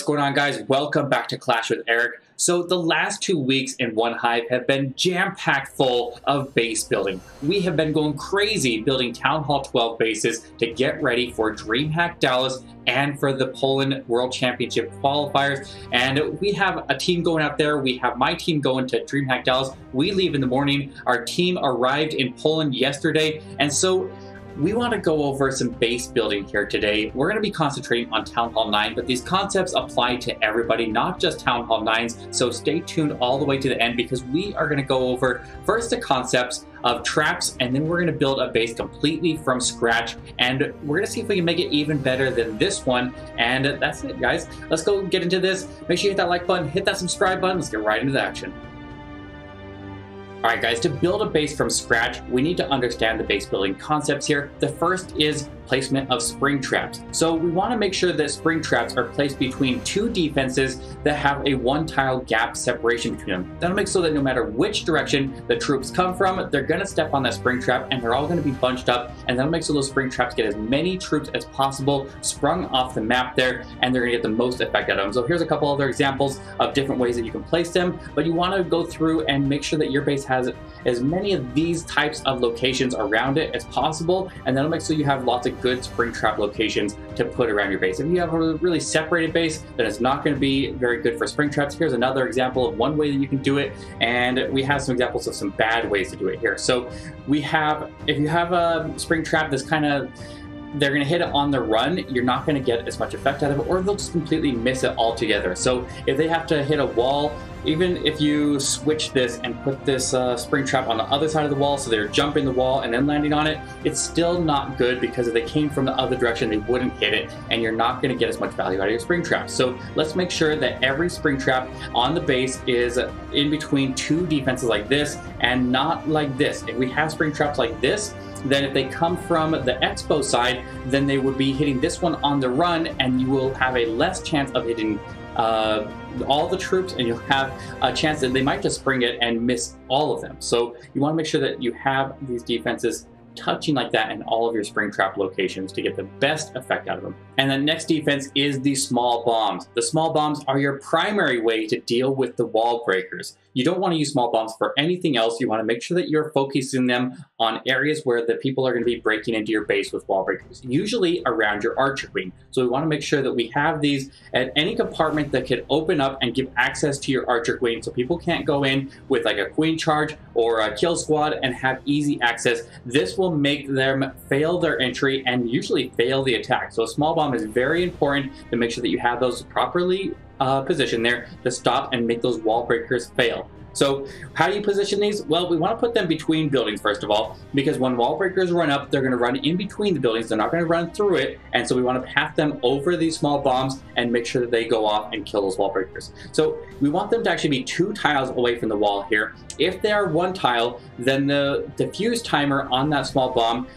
What's going on, guys? Welcome back to Clash with Eric. So the last 2 weeks in One Hive have been jam-packed full of base building. We have been going crazy building Town Hall 12 bases to get ready for DreamHack Dallas and for the Poland World Championship qualifiers. And we have a team going out there. We have my team going to DreamHack Dallas. We leave in the morning. Our team arrived in Poland yesterday, and so we want to go over some base building here today. We're going to be concentrating on Town Hall 9, but these concepts apply to everybody, not just Town Hall 9s. So stay tuned all the way to the end because we are going to go over first the concepts of traps, and then we're going to build a base completely from scratch, and we're going to see if we can make it even better than this one. And that's it, guys. Let's go get into this. Make sure you hit that like button, hit that subscribe button. Let's get right into the action. Alright guys, to build a base from scratch, we need to understand the base building concepts here. The first is placement of spring traps. So we want to make sure that spring traps are placed between two defenses that have a one tile gap separation between them. That'll make so that no matter which direction the troops come from, they're going to step on that spring trap and they're all going to be bunched up, and that'll make so those spring traps get as many troops as possible sprung off the map there, and they're going to get the most effect out of them. So here's a couple other examples of different ways that you can place them, but you want to go through and make sure that your base has as many of these types of locations around it as possible, and that'll make sure you have lots of good spring trap locations to put around your base. If you have a really separated base, then it's not going to be very good for spring traps. Here's another example of one way that you can do it, and we have some examples of some bad ways to do it here. So we have, if you have a spring trap that's kind of, they're going to hit it on the run, you're not going to get as much effect out of it, or they'll just completely miss it altogether. So if they have to hit a wall, even if you switch this and put this spring trap on the other side of the wall, so they're jumping the wall and then landing on it, it's still not good, because if they came from the other direction, they wouldn't hit it, and you're not going to get as much value out of your spring trap. So let's make sure that every spring trap on the base is in between two defenses like this and not like this. If we have spring traps like this, then if they come from the expo side, then they would be hitting this one on the run, and you will have a less chance of hitting all the troops, and you'll have a chance that they might just spring it and miss all of them. So you want to make sure that you have these defenses touching like that in all of your spring trap locations to get the best effect out of them. And the next defense is the small bombs. The small bombs are your primary way to deal with the wall breakers. You don't want to use small bombs for anything else. You want to make sure that you're focusing them on areas where the people are going to be breaking into your base with wall breakers, usually around your archer wing. So we want to make sure that we have these at any compartment that could open up and give access to your archer wing, so people can't go in with like a queen charge or a kill squad and have easy access. This will make them fail their entry and usually fail the attack. So a small bomb is very important to make sure that you have those properly positioned there to stop and make those wall breakers fail. So how do you position these? Well, we want to put them between buildings, first of all, because when wall breakers run up, they're going to run in between the buildings. They're not going to run through it. And so we want to path them over these small bombs and make sure that they go off and kill those wall breakers. So we want them to actually be two tiles away from the wall here. If they are one tile, then the defuse timer on that small bomb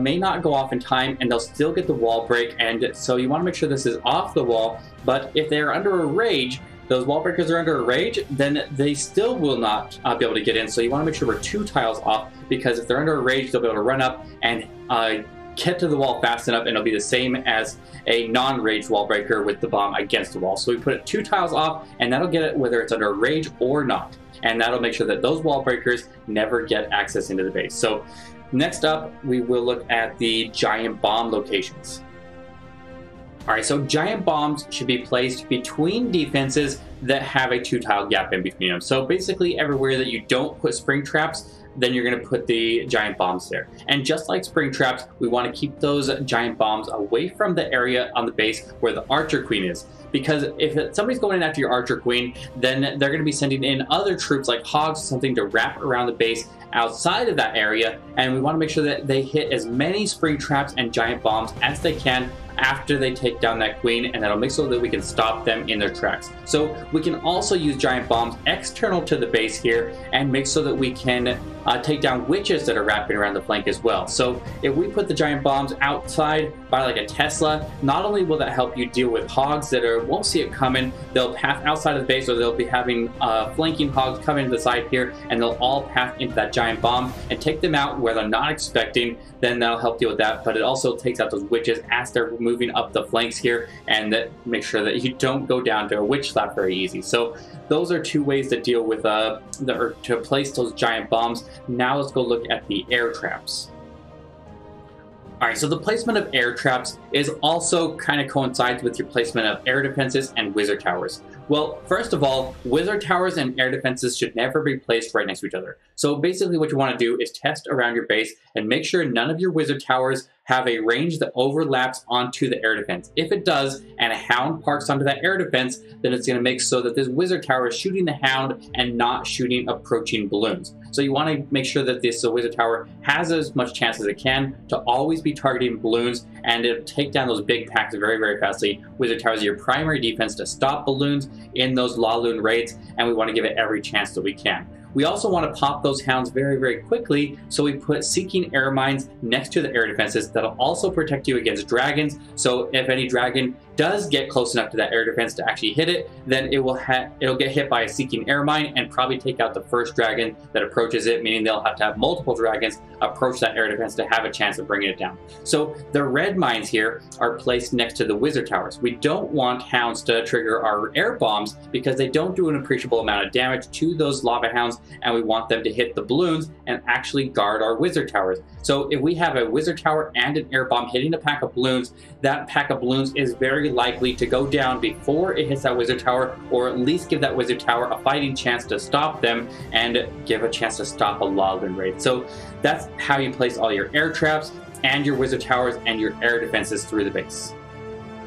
may not go off in time, and they'll still get the wall break. And so you want to make sure this is off the wall. But if they are under a rage, those wall breakers are under a rage, then they still will not be able to get in. So you want to make sure we're two tiles off, because if they're under a rage, they'll be able to run up and get to the wall fast enough, and it'll be the same as a non-rage wall breaker with the bomb against the wall. So we put it two tiles off, and that'll get it whether it's under a rage or not. And that'll make sure that those wall breakers never get access into the base. So next up, we will look at the giant bomb locations. All right, so giant bombs should be placed between defenses that have a two tile gap in between them. So basically everywhere that you don't put spring traps, then you're going to put the giant bombs there. And just like spring traps, we want to keep those giant bombs away from the area on the base where the archer queen is, because if somebody's going in after your archer queen, then they're going to be sending in other troops like hogs, something to wrap around the base outside of that area, and we want to make sure that they hit as many spring traps and giant bombs as they can after they take down that queen, and that'll make so that we can stop them in their tracks. So we can also use giant bombs external to the base here and make so that we can take down witches that are wrapping around the flank as well. So if we put the giant bombs outside by like a Tesla, not only will that help you deal with hogs that are won't see it coming, they'll path outside of the base, or they'll be having flanking hogs come into the side here, and they'll all path into that giant giant bomb and take them out where they're not expecting, then that'll help deal with that. But it also takes out those witches as they're moving up the flanks here, and that make sure that you don't go down to a witch slap very easy. So those are two ways to deal with to place those giant bombs. Now let's go look at the air traps. All right, so the placement of air traps is also kind of coincides with your placement of air defenses and wizard towers. Well, first of all, wizard towers and air defenses should never be placed right next to each other. So basically what you want to do is test around your base and make sure none of your wizard towers have a range that overlaps onto the air defense. If it does, and a hound parks onto that air defense, then it's gonna make so that this wizard tower is shooting the hound and not shooting approaching balloons. So you wanna make sure that this wizard tower has as much chance as it can to always be targeting balloons, and it'll take down those big packs very, very fastly. Wizard towers are your primary defense to stop balloons in those Laloon raids, and we wanna give it every chance that we can. We also want to pop those hounds very, very quickly, so we put seeking air mines next to the air defenses. That'll also protect you against dragons, so if any dragon does get close enough to that air defense to actually hit it, then it'll get hit by a seeking air mine and probably take out the first dragon that approaches it, meaning they'll have to have multiple dragons approach that air defense to have a chance of bringing it down. So the red mines here are placed next to the wizard towers. We don't want hounds to trigger our air bombs because they don't do an appreciable amount of damage to those lava hounds, and we want them to hit the balloons and actually guard our wizard towers. So if we have a wizard tower and an air bomb hitting a pack of balloons, that pack of balloons is very likely to go down before it hits that wizard tower, or at least give that wizard tower a fighting chance to stop them and give a chance to stop a Laloon raid. So that's how you place all your air traps and your wizard towers and your air defenses through the base.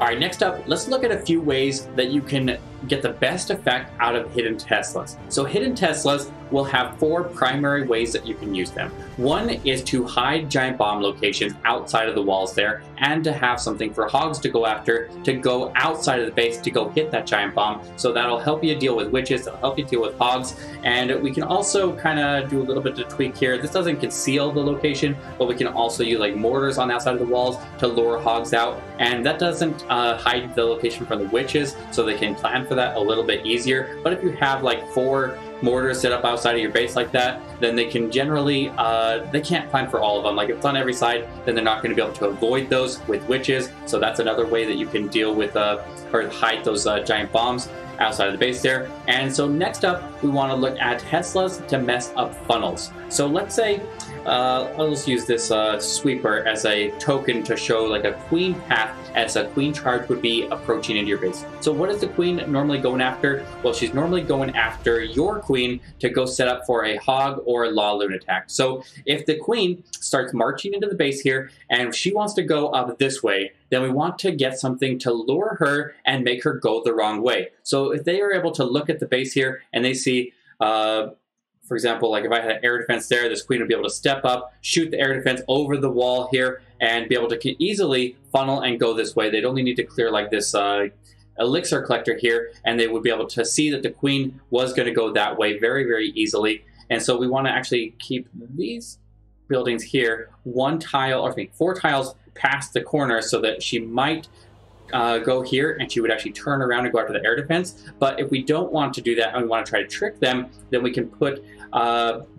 All right, next up, let's look at a few ways that you can get the best effect out of hidden Teslas. So hidden Teslas will have four primary ways that you can use them. One is to hide giant bomb locations outside of the walls there, and to have something for hogs to go after, to go outside of the base to go hit that giant bomb. So that'll help you deal with witches, that'll help you deal with hogs, and we can also kind of do a little bit of tweak here. This doesn't conceal the location, but we can also use like mortars on the outside of the walls to lure hogs out, and that doesn't hide the location from the witches, so they can plan for that a little bit easier. But if you have like four mortars set up outside of your base like that, then they can generally they can't plan for all of them. Like if it's on every side, then they're not going to be able to avoid those with witches. So that's another way that you can deal with or hide those giant bombs outside of the base there. And so next up, we want to look at Teslas to mess up funnels. So let's say I'll just use this sweeper as a token to show like a queen path as a queen charge would be approaching into your base. So what is the queen normally going after? Well, she's normally going after your queen to go set up for a hog or a Laloon attack. So if the queen starts marching into the base here and she wants to go up this way, then we want to get something to lure her and make her go the wrong way. So if they are able to look at the base here and they see, for example, like if I had an air defense there, this queen would be able to step up, shoot the air defense over the wall here, and be able to easily funnel and go this way. They'd only need to clear like this elixir collector here, and they would be able to see that the queen was gonna go that way very, very easily. And so we wanna actually keep these buildings here, one tile, or I think four tiles past the corner, so that she might go here and she would actually turn around and go after the air defense. But if we don't want to do that and we want to try to trick them, then we can put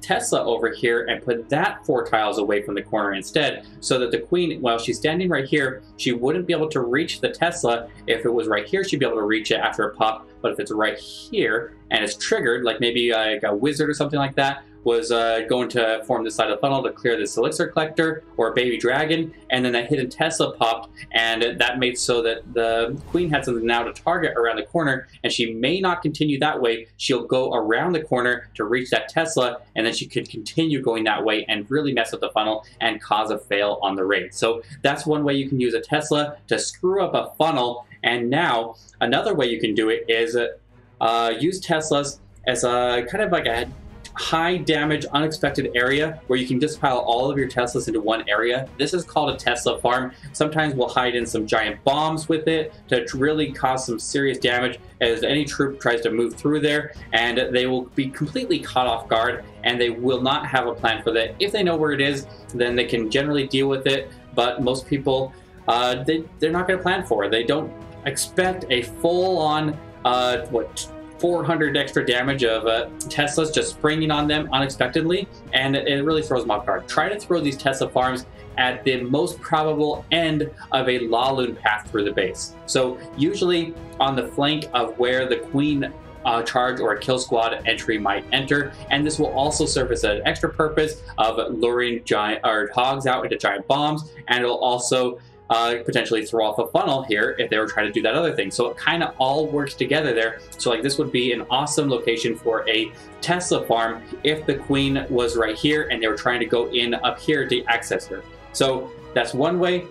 Tesla over here and put that four tiles away from the corner instead, so that the queen, while she's standing right here, she wouldn't be able to reach the Tesla. If it was right here, she'd be able to reach it after a pop. But if it's right here and it's triggered, like maybe like a wizard or something like that was going to form this side of the funnel to clear this elixir collector or a baby dragon, and then that hidden Tesla popped, and that made so that the queen had something now to target around the corner, and she may not continue that way. She'll go around the corner to reach that Tesla, and then she could continue going that way and really mess up the funnel and cause a fail on the raid. So that's one way you can use a Tesla to screw up a funnel. And now another way you can do it is use Teslas as a kind of like a high damage, unexpected area where you can just pile all of your Teslas into one area. This is called a Tesla farm. Sometimes we'll hide in some giant bombs with it to really cause some serious damage as any troop tries to move through there, and they will be completely caught off guard, and they will not have a plan for that. If they know where it is, then they can generally deal with it, but most people, they're not gonna plan for it. They don't expect a full-on, 400 extra damage of Teslas just springing on them unexpectedly, and it really throws them off guard. Try to throw these Tesla farms at the most probable end of a Laloon path through the base. So usually on the flank of where the Queen charge or a kill squad entry might enter, and this will also serve as an extra purpose of luring giant or hogs out into giant bombs, and it'll also potentially throw off a funnel here if they were trying to do that other thing. So it kind of all works together there. So like this would be an awesome location for a Tesla farm if the Queen was right here and they were trying to go in up here to access her. So that's one way.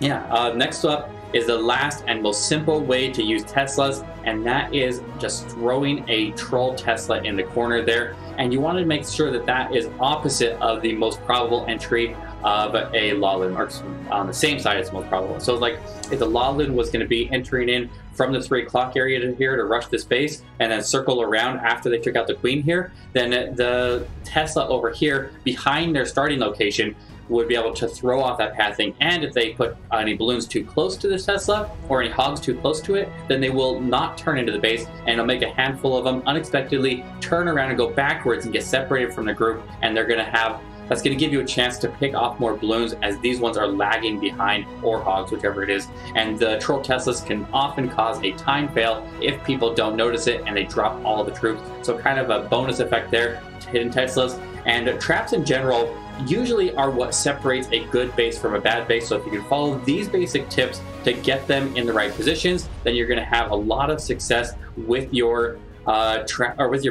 Next up is the last and most simple way to use Teslas, and that is just throwing a troll Tesla in the corner there. And you want to make sure that that is opposite of the most probable entry of a Laloon, or on the same side as most probable. So like if the Laloon was going to be entering in from the 3 o'clock area to here to rush this base and then circle around after they took out the Queen here, then the Tesla over here behind their starting location would be able to throw off that pathing. And if they put any balloons too close to this Tesla or any hogs too close to it, then they will not turn into the base, and it'll make a handful of them unexpectedly turn around and go backwards and get separated from the group, and they're going to have that's going to give you a chance to pick off more balloons, as these ones are lagging behind, or hogs, whichever it is. And the troll Teslas can often cause a time fail if people don't notice it and they drop all the troops. So kind of a bonus effect there to hidden Teslas. And traps in general usually are what separates a good base from a bad base. So if you can follow these basic tips to get them in the right positions, then you're going to have a lot of success with your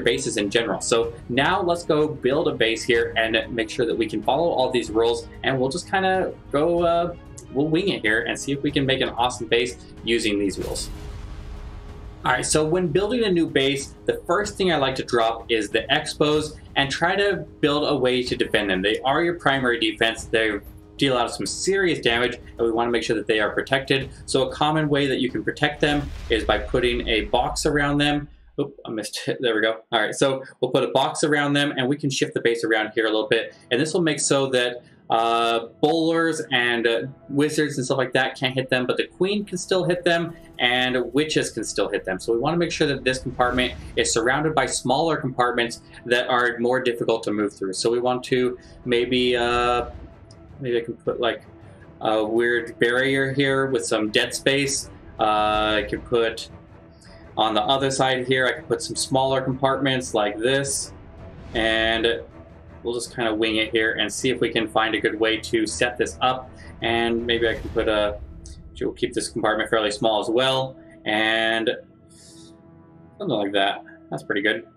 bases in general. So now let's go build a base here and make sure that we can follow all these rules, and we'll just kind of go, we'll wing it here and see if we can make an awesome base using these rules. All right, so when building a new base, the first thing I like to drop is the expos and try to build a way to defend them. They are your primary defense. They deal out some serious damage, and we want to make sure that they are protected. So a common way that you can protect them is by putting a box around them. Oop, I missed it. There we go. All right, so we'll put a box around them, and we can shift the base around here a little bit, and this will make so that bowlers and wizards and stuff like that can't hit them, but the Queen can still hit them and witches can still hit them. So we want to make sure that this compartment is surrounded by smaller compartments that are more difficult to move through. So we want to maybe maybe I can put like a weird barrier here with some dead space. I could put on the other side here, I can put some smaller compartments like this, and we'll just kind of wing it here and see if we can find a good way to set this up. And maybe I can put a, we'll keep this compartment fairly small as well, and something like that. That's pretty good.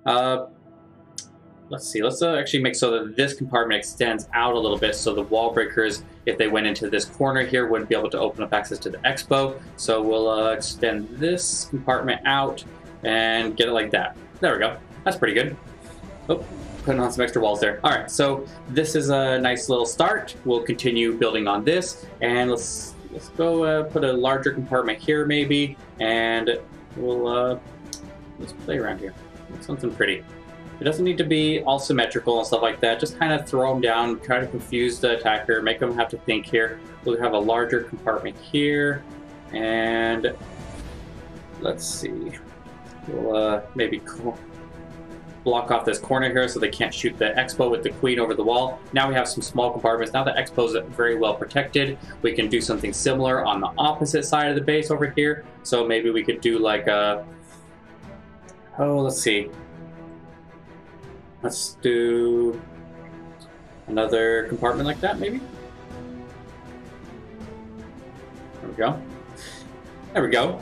Let's see, let's actually make so that this compartment extends out a little bit, so the wall breakers, if they went into this corner here, wouldn't be able to open up access to the expo. So we'll extend this compartment out and get it like that. There we go. That's pretty good. Oh, putting on some extra walls there. All right, so this is a nice little start. We'll continue building on this, and let's go put a larger compartment here maybe, and we'll let's play around here. Something pretty. It doesn't need to be all symmetrical and stuff like that. Just kind of throw them down, try to confuse the attacker, make them have to think here. We'll have a larger compartment here, and let's see. We'll maybe block off this corner here so they can't shoot the expo with the Queen over the wall. Now we have some small compartments. Now the expo's very well protected. We can do something similar on the opposite side of the base over here. So maybe we could do like a, oh, let's see. Let's do another compartment like that, maybe. There we go. There we go.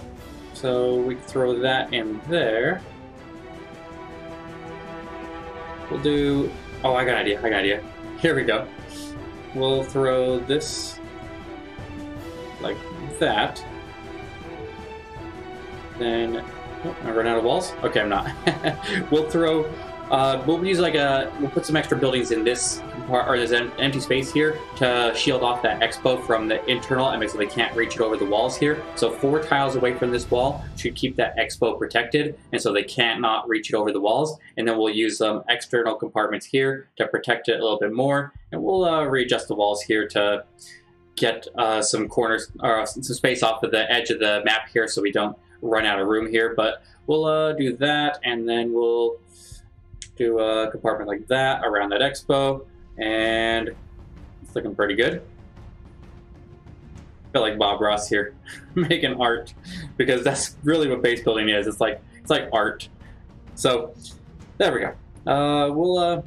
So we can throw that in there. We'll do, oh, I got an idea, I got an idea. Here we go. We'll throw this like that. Then, oh, I run out of walls? Okay, I'm not. We'll throw, we'll use like a, we'll put some extra buildings in this part, or this empty space here to shield off that expo from the internal and make so they can't reach it over the walls here. So 4 tiles away from this wall should keep that expo protected, and so they can't not reach it over the walls. And then we'll use some external compartments here to protect it a little bit more. And we'll readjust the walls here to get some corners or some space off of the edge of the map here, so we don't run out of room here, but we'll do that, and then we'll do a compartment like that around that expo, and it's looking pretty good. I feel like Bob Ross here making art, because that's really what base building is. It's like art. So there we go. We'll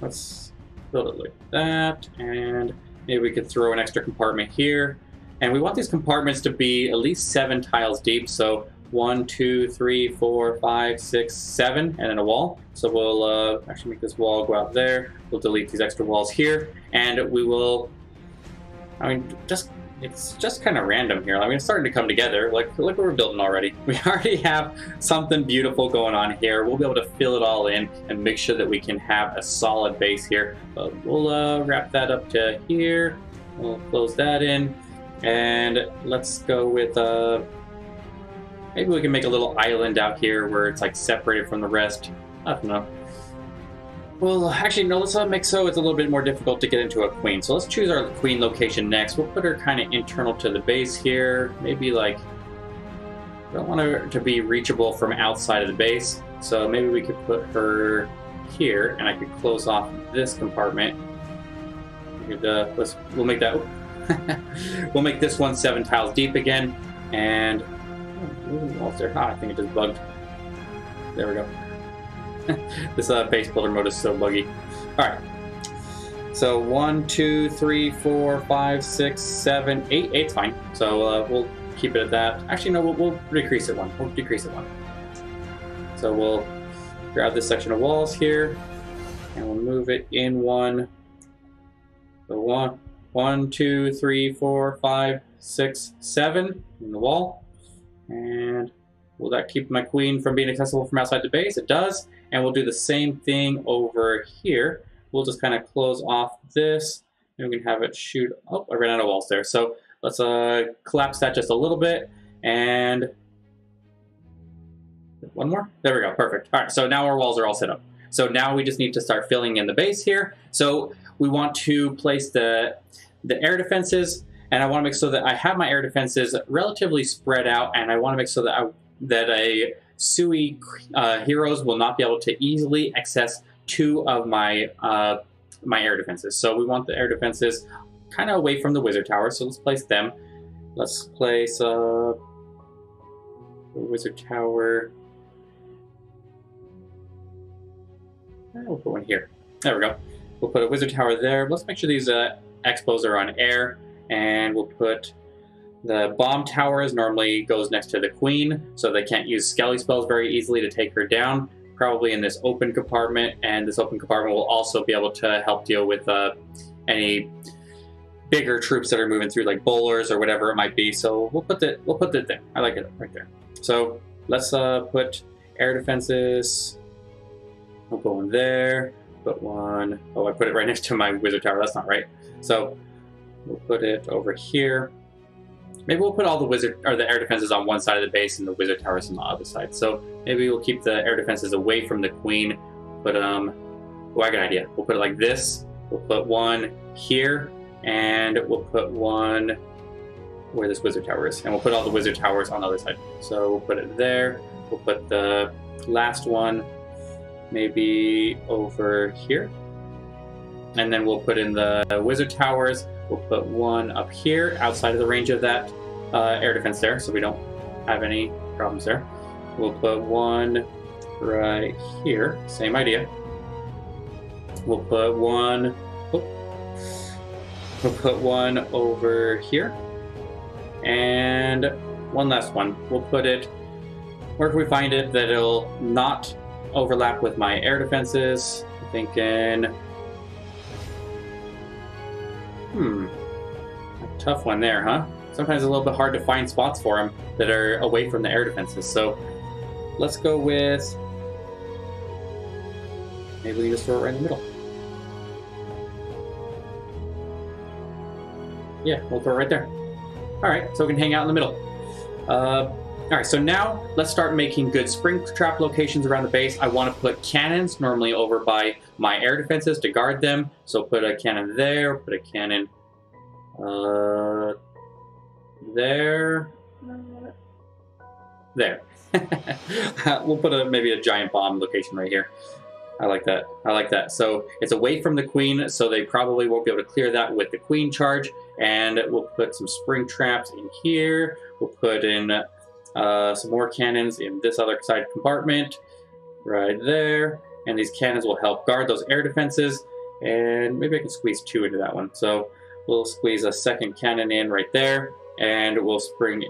let's build it like that, and maybe we could throw an extra compartment here. And we want these compartments to be at least 7 tiles deep. So 1, 2, 3, 4, 5, 6, 7, and then a wall. So we'll actually make this wall go out there. We'll delete these extra walls here, and we will. I mean, it's just kind of random here. I mean, it's starting to come together. Like, look what we're building already. We already have something beautiful going on here. We'll be able to fill it all in and make sure that we can have a solid base here. But we'll wrap that up to here. We'll close that in, and let's go with maybe we can make a little island out here where it's like separated from the rest. I don't know. Well, actually, no, let's make so it's a little bit more difficult to get into a queen. So let's choose our queen location next. We'll put her kind of internal to the base here. Maybe like, we don't want her to be reachable from outside of the base. So maybe we could put her here, and I could close off this compartment. We could, we'll make that, we'll make this one 7 tiles deep again. And, oh, there. Ah, I think it just bugged. There we go. This base builder mode is so buggy. All right. So 1, 2, 3, 4, 5, 6, 7, 8. 8's fine. So we'll keep it at that. Actually, no, we'll decrease it 1. We'll decrease it 1. So we'll grab this section of walls here, and we'll move it in 1. So 1, 2, 3, 4, 5, 6, 7 in the wall. And will that keep my queen from being accessible from outside the base? It does. And we'll do the same thing over here. We'll just kind of close off this, and we can have it shoot. Oh, I ran out of walls there. So let's collapse that just a little bit, and one more. There we go, perfect. All right, so now our walls are all set up. So now we just need to start filling in the base here. So we want to place the air defenses, and I wanna make so that I have my air defenses relatively spread out, and I wanna make so that a Sui heroes will not be able to easily access 2 of my my air defenses. So we want the air defenses kind of away from the wizard tower. So let's place them. Let's place the wizard tower. We'll put one here. There we go. We'll put a wizard tower there. Let's make sure these expos are on air, and we'll put. The bomb towers normally goes next to the queen, so they can't use skelly spells very easily to take her down, probably in this open compartment, and this open compartment will also be able to help deal with any bigger troops that are moving through, like bowlers or whatever it might be. So we'll put that there. I like it right there. So let's put air defenses. We'll put one there, put one. Oh, I put it right next to my wizard tower. That's not right. So we'll put it over here. Maybe we'll put all the wizard or the air defenses on one side of the base and the wizard towers on the other side. So maybe we'll keep the air defenses away from the queen. But oh, I got an idea. We'll put it like this. We'll put one here, and we'll put one where this wizard tower is, and we'll put all the wizard towers on the other side. So we'll put it there. We'll put the last one maybe over here, and then we'll put in the wizard towers. We'll put one up here outside of the range of that air defense there, so we don't have any problems there. We'll put one right here, same idea. We'll put one, oh, we'll put one over here, and one last one. We'll put it, where can we find it that it'll not overlap with my air defenses? I'm thinking, a tough one there, huh? Sometimes it's a little bit hard to find spots for them that are away from the air defenses. So let's go with, maybe we just throw it right in the middle. Yeah, we'll throw it right there. All right, so we can hang out in the middle. All right, so now let's start making good spring trap locations around the base. I want to put cannons normally over by my air defenses to guard them. So put a cannon there, put a cannon there, There. We'll put a, maybe a giant bomb location right here. I like that. I like that. So it's away from the queen, so they probably won't be able to clear that with the queen charge. And we'll put some spring traps in here. We'll put in some more cannons in this other side compartment right there. And these cannons will help guard those air defenses. And maybe I can squeeze two into that one. So we'll squeeze a second cannon in right there. And we'll spring...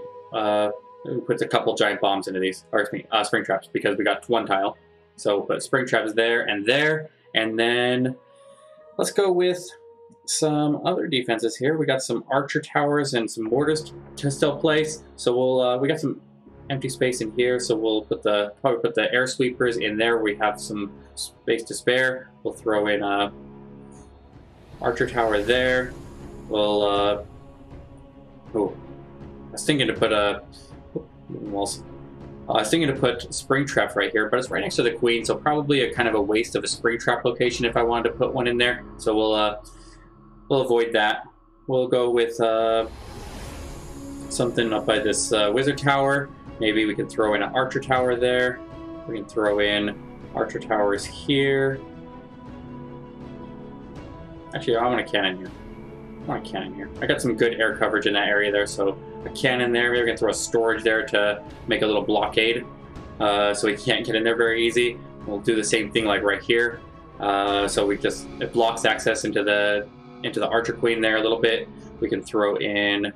puts a couple giant bombs into these, or excuse me, spring traps, because we got one tile. So we'll put spring traps there. And then let's go with some other defenses here. We got some archer towers and some mortars to still place. So we'll we got some empty space in here. So we'll put the probably air sweepers in there. We have some space to spare. We'll throw in a archer tower there. We'll I was thinking to put a I was thinking to put spring trap right here, but it's right next to the queen, so probably a kind of a waste of a spring trap location if I wanted to put one in there. So we'll avoid that. We'll go with something up by this wizard tower. Maybe we can throw in an archer tower there. We can throw in archer towers here. Actually, I want a cannon here. I want a cannon here. I got some good air coverage in that area there, so a cannon there. Maybe we can throw a storage there to make a little blockade, so we can't get in there very easy. We'll do the same thing like right here, so we just, it blocks access into the archer queen there a little bit. We can throw in,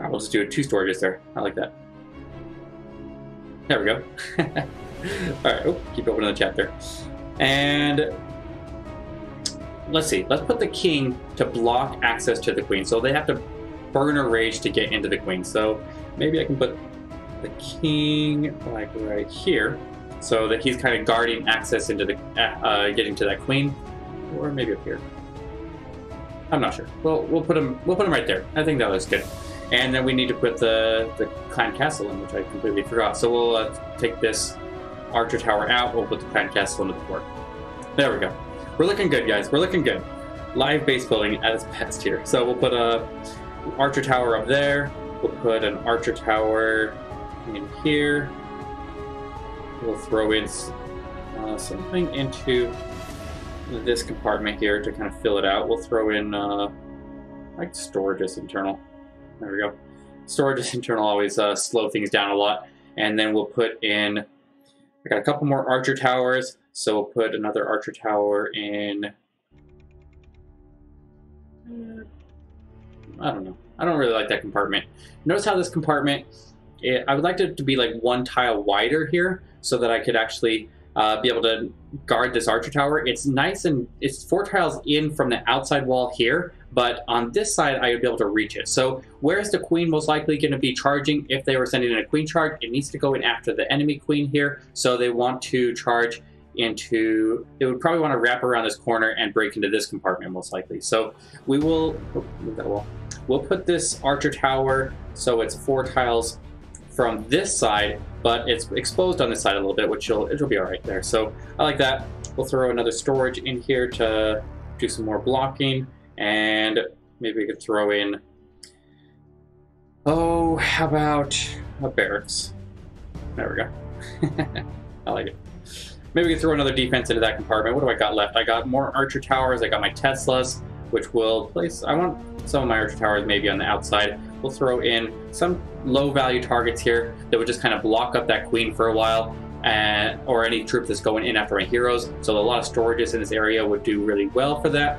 we'll just do two storages there. I like that. There we go. All right, oh, keep opening the chapter, and let's see. Let's put the king to block access to the queen, so they have to burn a rage to get into the queen. So maybe I can put the king like right here, so that he's kind of guarding access into the getting to that queen, or maybe up here. I'm not sure. Well, we'll put him right there. I think that looks good. And then we need to put the clan castle in, which I completely forgot. So we'll take this archer tower out. We'll put the clan castle into the port. There we go. We're looking good, guys. We're looking good. Live base building at its best here. So we'll put a archer tower up there. We'll put an archer tower in here. We'll throw in something into this compartment here to kind of fill it out. We'll throw in like storage is internal. There we go. Storage is internal always slow things down a lot. And then we'll put in, I got a couple more archer towers, so we'll put another archer tower in. I don't know. I don't really like that compartment. Notice how this compartment, I would like it to be like one tile wider here so that I could actually be able to guard this archer tower. It's nice and it's four tiles in from the outside wall here, but on this side, I would be able to reach it. So where's the queen most likely going to be charging? If they were sending in a queen charge, it needs to go in after the enemy queen here. So they want to charge into, it would probably want to wrap around this corner and break into this compartment most likely. So we will, oh, move that wall. We'll put this archer tower so it's four tiles from this side, but it's exposed on this side a little bit, which it'll be all right there. So I like that. We'll throw another storage in here to do some more blocking, and maybe we could throw in, oh, how about a barracks? There we go. I like it. Maybe we could throw another defense into that compartment. What do I got left? I got more archer towers. I got my Teslas, which will place, I want some of my archer towers maybe on the outside. We'll throw in some low value targets here that would just kind of block up that queen for a while, and, or any troop that's going in after my heroes. So a lot of storages in this area would do really well for that.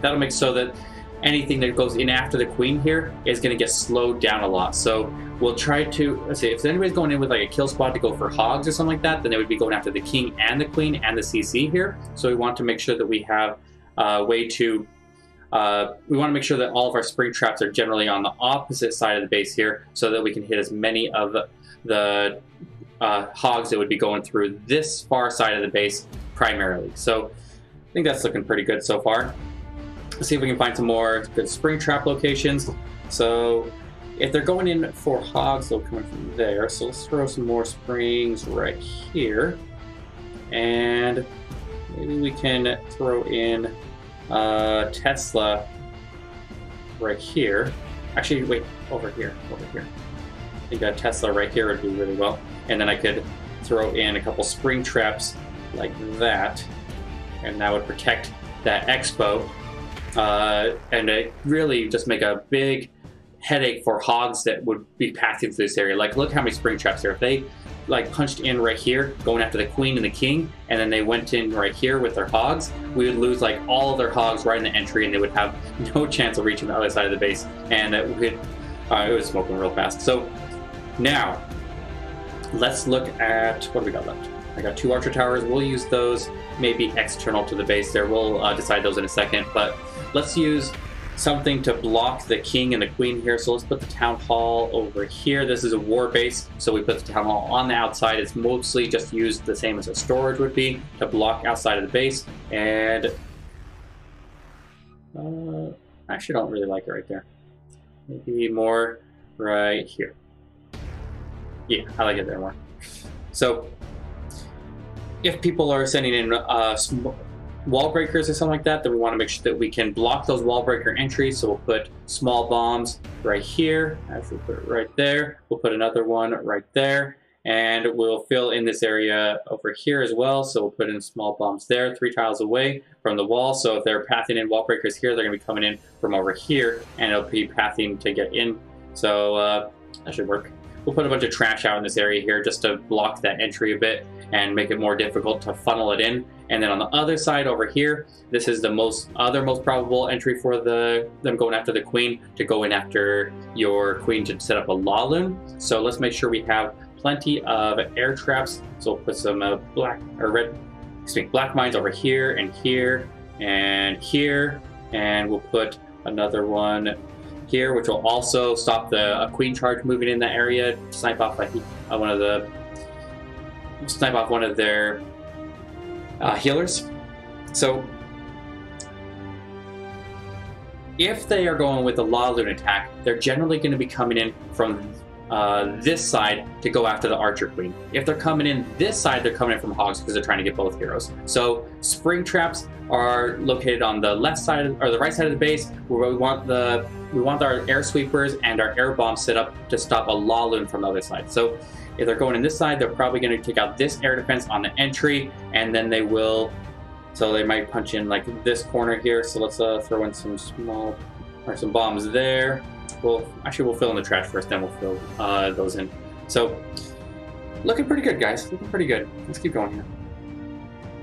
That'll make so that anything that goes in after the queen here is gonna get slowed down a lot. So we'll try to, let's see, if anybody's going in with like a kill spot to go for hogs or something like that, then they would be going after the king and the queen and the CC here. So we want to make sure that we have we want to make sure that all of our spring traps are generally on the opposite side of the base here, so that we can hit as many of the hogs that would be going through this far side of the base primarily. So I think that's looking pretty good so far. Let's see if we can find some more good spring trap locations. So if they're going in for hogs, they'll come in from there. So let's throw some more springs right here, and maybe we can throw in Tesla right here. Actually, wait, over here, over here. I think a Tesla right here would do really well. And then I could throw in a couple spring traps like that, and that would protect that expo. And it really just make a big headache for hogs that would be passing through this area. Like, look how many spring traps there. If they like punched in right here, going after the queen and the king, and then they went in right here with their hogs, we would lose like all of their hogs right in the entry, and they would have no chance of reaching the other side of the base. And it was smoking real fast. So now let's look at what do we got left. I got 2 archer towers. We'll use those maybe external to the base there. We'll decide those in a second, but let's use something to block the king and the queen here. So let's put the town hall over here. This is a war base, so we put the town hall on the outside. It's mostly just used the same as a storage would be to block outside of the base. And I actually don't really like it right there. Maybe more right here. Yeah, I like it there more. So if people are sending in wall breakers or something like that, then we want to make sure that we can block those wall breaker entries. So we'll put small bombs right here. Actually, put it right there. We'll put another one right there, and we'll fill in this area over here as well. So we'll put in small bombs there, 3 tiles away from the wall. So if they're pathing in wall breakers here, they're going to be coming in from over here, and it'll be pathing to get in. So that should work. We'll put a bunch of trash out in this area here just to block that entry a bit and make it more difficult to funnel it in. And then on the other side over here, this is the most probable entry for them going after the queen, to go in after your queen to set up a Laloon. So let's make sure we have plenty of air traps. So we'll put some black mines over here and here and here, and we'll put another one here, which will also stop the queen charge moving in that area. Snipe off, I think, one of their healers. So if they are going with a Laloon attack, they're generally going to be coming in from this side to go after the archer queen. If they're coming in this side, they're coming in from hogs because they're trying to get both heroes. So spring traps are located on the left side or the right side of the base, where we want the our air sweepers and our air bombs set up to stop a Laloon from the other side. So if they're going in this side, they're probably going to take out this air defense on the entry, and then they will, so they might punch in like this corner here. So let's throw in some some bombs there. We'll fill in the trash first, then we'll fill those in. So looking pretty good, guys, looking pretty good. Let's keep going here.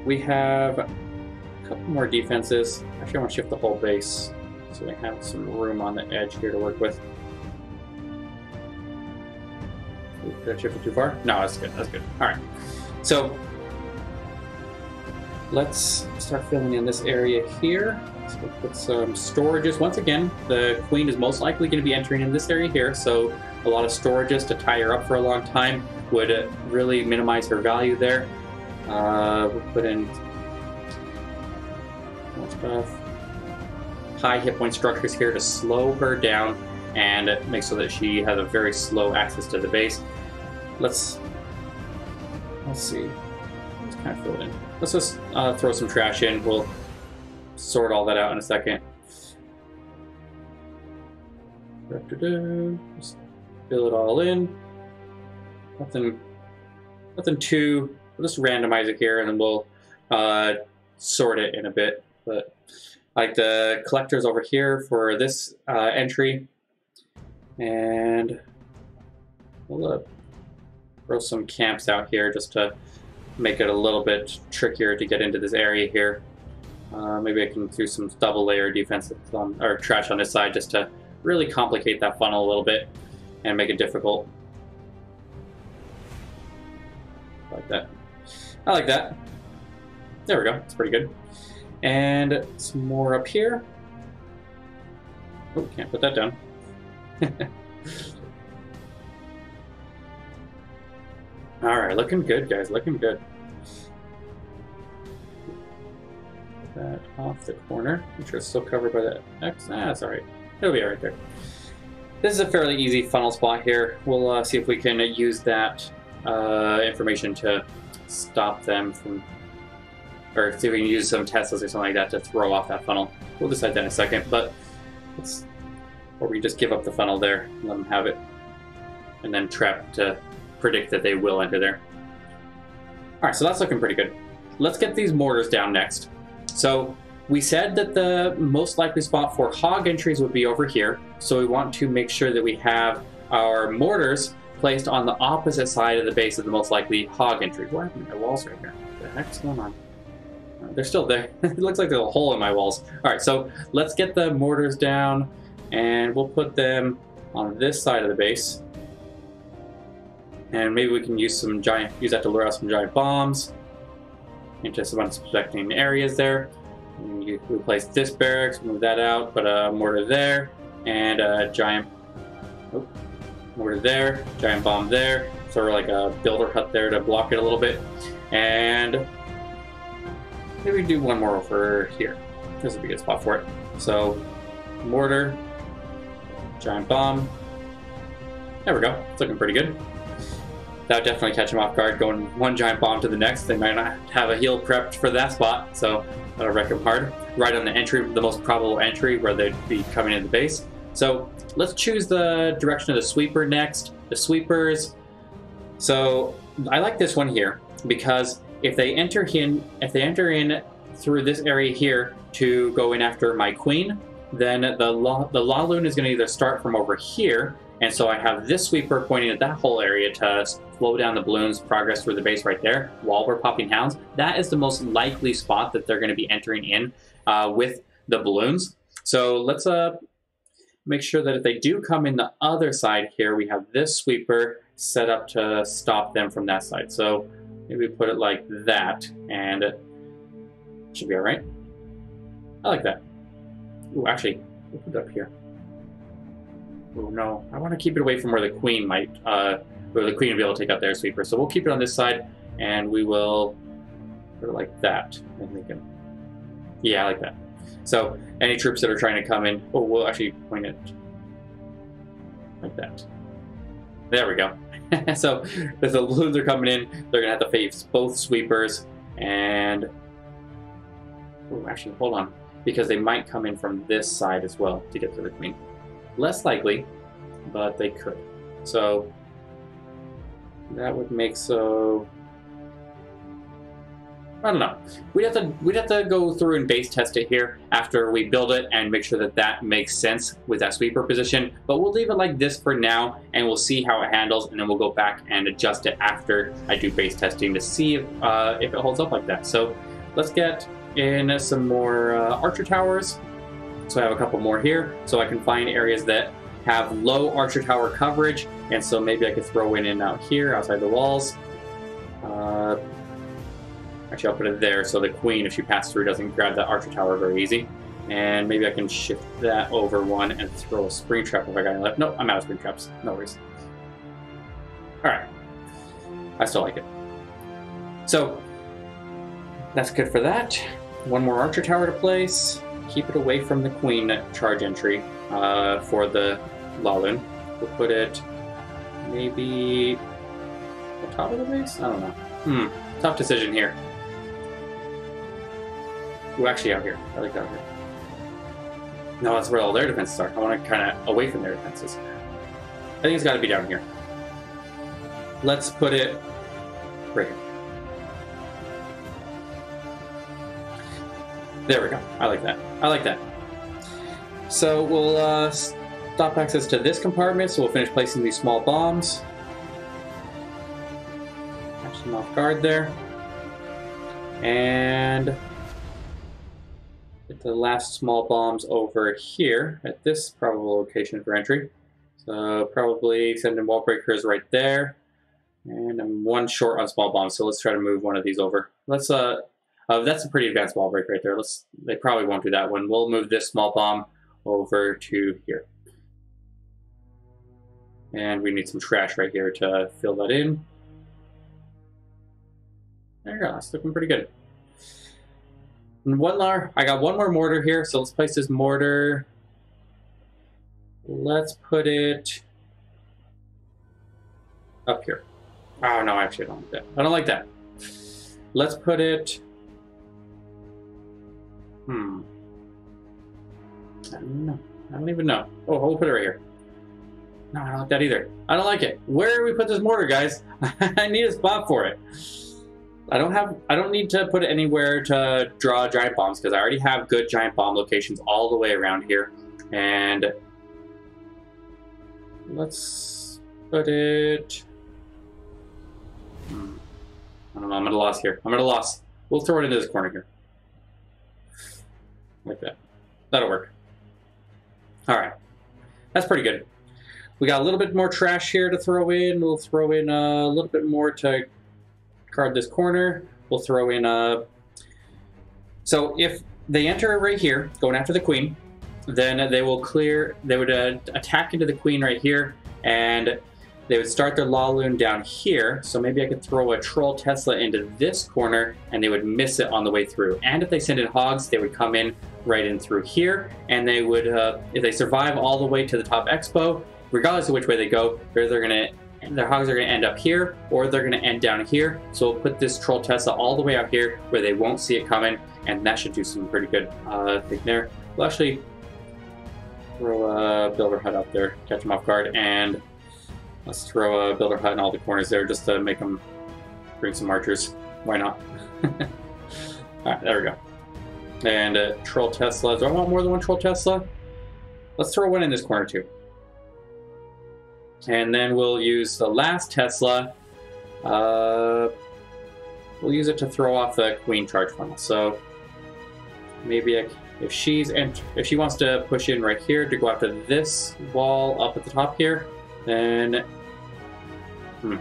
We have a couple more defenses. Actually, I want to shift the whole base so we have some room on the edge here to work with. Did I shift it too far? No, that's good. That's good. All right. So let's start filling in this area here. So we'll put some storages. Once again, the queen is most likely going to be entering in this area here. So a lot of storages to tie her up for a long time would really minimize her value there. We'll put in more stuff. High hit point structures here to slow her down and make so that she has a very slow access to the base. Let's see. Let's kind of fill it in. Let's just throw some trash in. We'll sort all that out in a second. Just fill it all in. Nothing too. We'll just randomize it here, and then we'll sort it in a bit. But like the collectors over here for this entry. And we'll throw some camps out here just to make it a little bit trickier to get into this area here. Maybe I can do some double layer defense or trash on this side just to really complicate that funnel a little bit and make it difficult. I like that. I like that. There we go. It's pretty good. And some more up here. Oh, can't put that down. All right, looking good, guys. Looking good. Put that off the corner. Make sure it's still covered by that X. Ah, that's all right. It'll be all right there. This is a fairly easy funnel spot here. We'll see if we can use that information to stop them from, or see if we can use some Teslas or something like that to throw off that funnel. We'll decide that in a second, but let's Or we just give up the funnel there and let them have it. And then trap to predict that they will enter there. Alright, so that's looking pretty good. Let's get these mortars down next. So we said that the most likely spot for hog entries would be over here. So we want to make sure that we have our mortars placed on the opposite side of the base of the most likely hog entry. What happened to my walls right here? What the heck's going on? They're still there. It looks like there's a hole in my walls. Alright, so let's get the mortars down and we'll put them on this side of the base. And maybe we can use that to lure out some giant bombs into some unsuspecting areas there. And you replace this barracks, move that out, put a mortar there, and a giant mortar there, giant bomb there, sort of like a builder hut there to block it a little bit. And maybe do one more over here. This would be a good spot for it. So mortar, giant bomb. There we go. It's looking pretty good. That would definitely catch them off guard, going one giant bomb to the next. They might not have a heal prepped for that spot, so that'll wreck them hard. Right on the entry, the most probable entry where they'd be coming into the base. So let's choose the direction of the sweeper next, the sweepers. So I like this one here because if they enter in through this area here to go in after my queen, then the Laloon is going to either start from over here, and so I have this sweeper pointing at that whole area to slow down the balloons, progress through the base right there while we're popping hounds. That is the most likely spot that they're going to be entering in with the balloons. So let's make sure that if they do come in the other side here, we have this sweeper set up to stop them from that side. So maybe put it like that, and it should be all right. I like that. Ooh, actually, we'll put it up here. Oh no, I want to keep it away from where the queen might, where the queen will be able to take out their sweeper. So we'll keep it on this side, and we will put it like that. And they can, yeah, like that. So any troops that are trying to come in, oh, we'll actually point it like that. There we go. So if the balloons are coming in, they're gonna have to face both sweepers, and oh, actually, hold on, because they might come in from this side as well to get to the queen. Less likely, but they could. So that would make so I don't know. We'd have to go through and base test it here after we build it and make sure that that makes sense with that sweeper position. But we'll leave it like this for now, and we'll see how it handles, and then we'll go back and adjust it after I do base testing to see if it holds up like that. So let's get in some more archer towers. So I have a couple more here, so I can find areas that have low archer tower coverage, and so maybe I could throw in and out here outside the walls. Actually, I'll put it there so the queen, if she passed through, doesn't grab that archer tower very easy. And maybe I can shift that over one and throw a spring trap if I got any left. No, I'm out of spring traps. No worries. All right, I still like it. So that's good for that. One more archer tower to place. Keep it away from the queen charge entry for the Laloon. We'll put it maybe the top of the base? I don't know. Tough decision here. Ooh, actually out here. I like that out here. No, that's where all their defenses are. I want to kind of away from their defenses. I think it's got to be down here. Let's put it right here. There we go. I like that. I like that. So we'll stop access to this compartment, so we'll finish placing these small bombs. Catch them off guard there. And get the last small bombs over here at this probable location for entry. So probably send in wall breakers right there. And I'm one short on small bombs, so let's try to move one of these over. Let's that's a pretty advanced wall break right there. They probably won't do that one. We'll move this small bomb over to here. And we need some trash right here to fill that in. There you go, that's looking pretty good. And I got one more mortar here, so let's place this mortar. Let's put it up here. Oh no, actually I don't like that. I don't like that. Let's put it I don't know. I don't even know. Oh, we'll put it right here. No, I don't like that either. I don't like it. Where do we put this mortar, guys? I need a spot for it. I don't need to put it anywhere to draw giant bombs because I already have good giant bomb locations all the way around here. And let's put it. I don't know. I'm at a loss here. I'm at a loss. We'll throw it into this corner here. Like that. That'll work. All right. That's pretty good. We got a little bit more trash here to throw in. We'll throw in a little bit more to card this corner. We'll throw in a... So if they enter right here, going after the queen, then they will clear... They would attack into the queen right here, and they would start their Laloon down here. So maybe I could throw a Troll Tesla into this corner, and they would miss it on the way through. And if they send in hogs, they would come in right in through here, and they would, if they survive all the way to the top expo, regardless of which way they go, they're gonna... And their hogs are going to end up here, or they're going to end down here. So we'll put this Troll Tesla all the way out here where they won't see it coming, and that should do some pretty good thing there. We'll actually throw a Builder Hut up there, catch them off guard, and let's throw a Builder Hut in all the corners there just to make them bring some archers. Why not? All right, there we go. And Troll Tesla. Do I want more than one Troll Tesla? Let's throw one in this corner too. And then we'll use the last Tesla. We'll use it to throw off the queen charge funnel. So maybe if she wants to push in right here to go after this wall up at the top here, then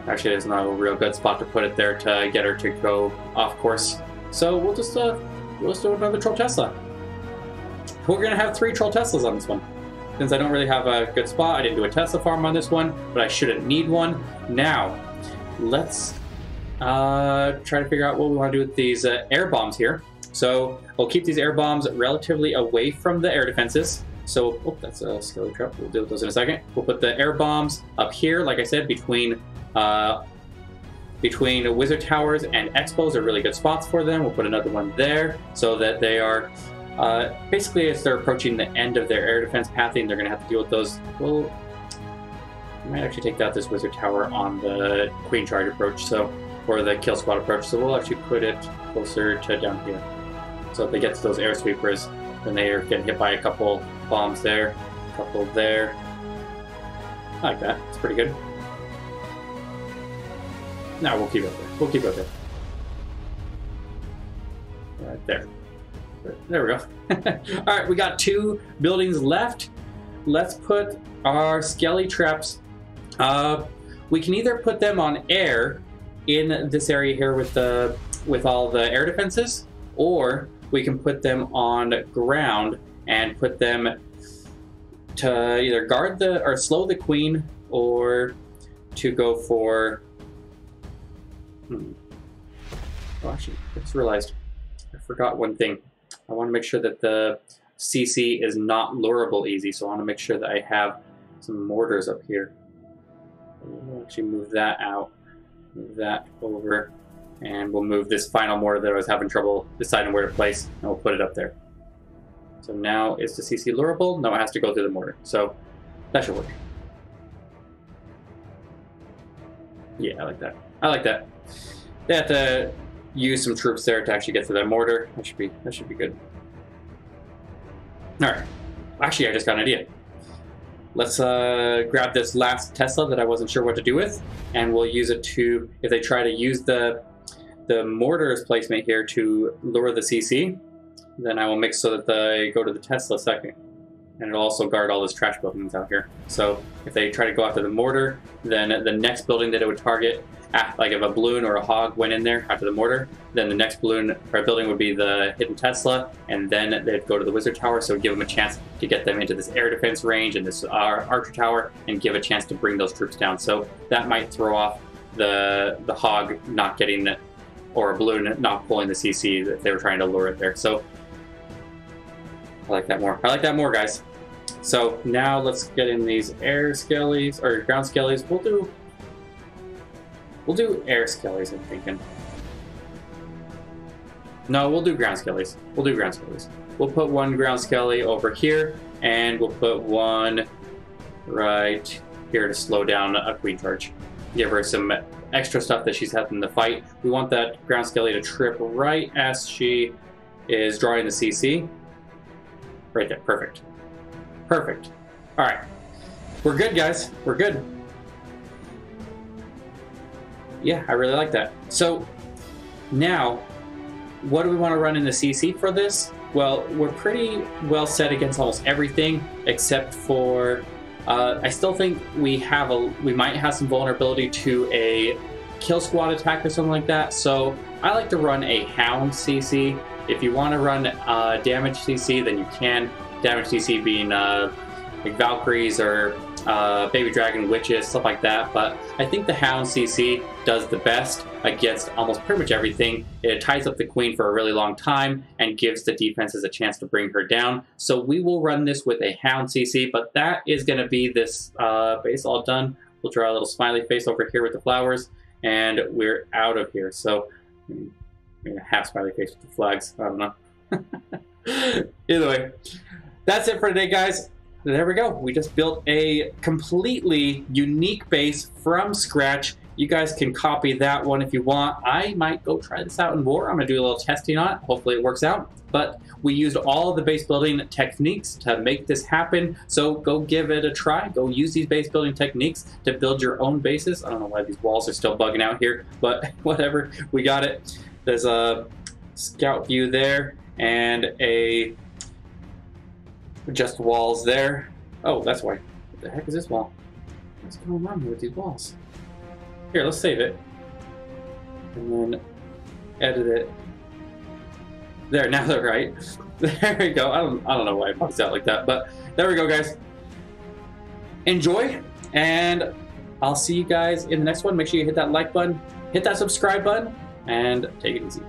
actually there's not a real good spot to put it there to get her to go off course. So we'll just do another Troll Tesla. We're gonna have 3 Troll Teslas on this one. Since I don't really have a good spot, I didn't do a Tesla farm on this one, but I shouldn't need one. Now, let's try to figure out what we want to do with these air bombs here. So we'll keep these air bombs relatively away from the air defenses. So, oh, that's a scaly trap. We'll deal with those in a second. We'll put the air bombs up here, like I said, between Wizard Towers and Expos are really good spots for them. We'll put another one there so that they are... basically, as they're approaching the end of their air defense pathing, they're going to have to deal with those. Well, I might actually take out this Wizard Tower on the Queen Charge approach, so, or the Kill Squad approach, so we'll actually put it closer to down here. So if they get to those air sweepers, then they are getting hit by a couple bombs there, a couple there. I like that. It's pretty good. No, we'll keep it there. We'll keep it there. Right there. There we go. All right, we got 2 buildings left. Let's put our skelly traps. We can either put them on air in this area here with all the air defenses, or we can put them on ground and put them to either guard the or slow the queen, or to go for. Oh, actually, I just realized I forgot one thing. I want to make sure that the CC is not lureable easy, so I want to make sure that I have some mortars up here. We'll actually move that out, move that over, and we'll move this final mortar that I was having trouble deciding where to place, and we'll put it up there. So now, is the CC lureable? No, it has to go through the mortar, so that should work. Yeah, I like that. I like that. They have to... use some troops there to actually get to that mortar. That should be good. All right. Actually, I just got an idea. Let's grab this last Tesla that I wasn't sure what to do with, and we'll use it to, if they try to use the mortar's placement here to lure the CC, then I will make so that they go to the Tesla second. And it'll also guard all those trash buildings out here. So if they try to go after the mortar, then the next building that it would target, like if a balloon or a hog went in there after the mortar, then the next balloon or building would be the hidden Tesla, and then they'd go to the Wizard Tower, so it would give them a chance to get them into this air defense range and this Archer Tower, and give a chance to bring those troops down. So that might throw off the hog not getting, or a balloon not pulling the CC if they were trying to lure it there. So I like that more. I like that more, guys. So now let's get in these air skellies, or ground skellies. We'll do air skellies, I'm thinking. No, we'll do ground skellies. We'll put one ground skelly over here, And we'll put one right here to slow down a queen charge. Give her some extra stuff that she's having to fight. We want that ground skelly to trip right as she is drawing the CC. Right there, perfect. Perfect. All right, we're good, guys, we're good. Yeah, I really like that. So now, what do we want to run in the CC for this? Well, we're pretty well set against almost everything except for, I still think we might have some vulnerability to a kill squad attack or something like that. So I like to run a hound CC. If you want to run damage CC, then you can. Damage CC being like Valkyries or baby dragon witches, stuff like that. But I think the hound CC does the best against almost pretty much everything. It ties up the queen for a really long time and gives the defenses a chance to bring her down. So we will run this with a hound CC, but that is going to be this base all done. We'll draw a little smiley face over here with the flowers, and we're out of here. So half smiley face with the flags, I don't know. Either way, that's it for today, guys. There we go. We just built a completely unique base from scratch. You guys can copy that one if you want. I might go try this out in war. I'm going to do a little testing on it. Hopefully it works out. But we used all of the base building techniques to make this happen. So go give it a try. Go use these base building techniques to build your own bases. I don't know why these walls are still bugging out here, but whatever. We got it. There's a scout view there and a just walls there. Oh, that's why. What the heck is this wall? What's going on with these walls? Here, let's save it. And then edit it. There, now they're right. There we go. I don't know why it pops out like that, but there we go, guys. Enjoy, and I'll see you guys in the next one. Make sure you hit that like button, hit that subscribe button, and take it easy.